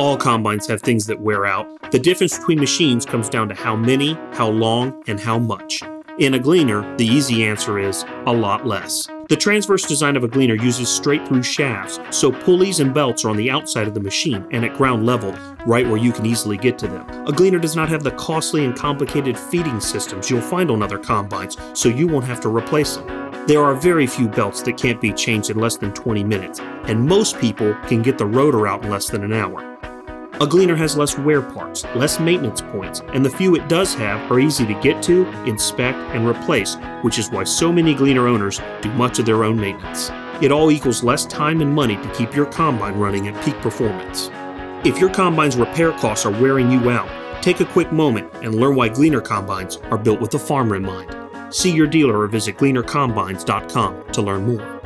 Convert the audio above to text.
All combines have things that wear out. The difference between machines comes down to how many, how long, and how much. In a Gleaner, the easy answer is a lot less. The transverse design of a Gleaner uses straight-through shafts, so pulleys and belts are on the outside of the machine and at ground level, right where you can easily get to them. A Gleaner does not have the costly and complicated feeding systems you'll find on other combines, so you won't have to replace them. There are very few belts that can't be changed in less than 20 minutes, and most people can get the rotor out in less than an hour. A Gleaner has less wear parts, less maintenance points, and the few it does have are easy to get to, inspect, and replace, which is why so many Gleaner owners do much of their own maintenance. It all equals less time and money to keep your combine running at peak performance. If your combine's repair costs are wearing you out, take a quick moment and learn why Gleaner combines are built with the farmer in mind. See your dealer or visit GleanerCombines.com to learn more.